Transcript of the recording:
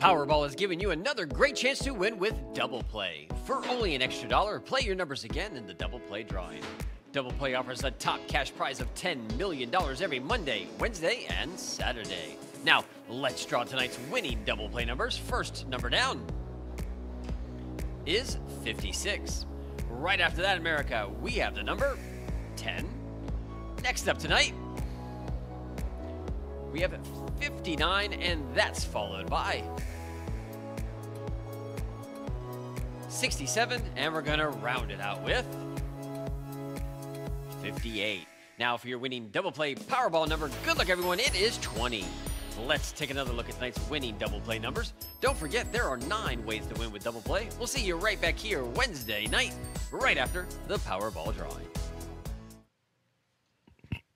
Powerball is giving you another great chance to win with Double Play. For only an extra $1, play your numbers again in the Double Play drawing. Double Play offers a top cash prize of $10 million every Monday, Wednesday, and Saturday. Now, let's draw tonight's winning Double Play numbers. First number down is 56. Right after that, America, we have the number 10. Next up tonight, we have 59, and that's followed by 67, and we're gonna round it out with 58. Now for your winning Double Play Powerball number, good luck everyone, it is 20. Let's take another look at tonight's winning Double Play numbers. Don't forget, there are 9 ways to win with Double Play. We'll see you right back here Wednesday night, right after the Powerball drawing.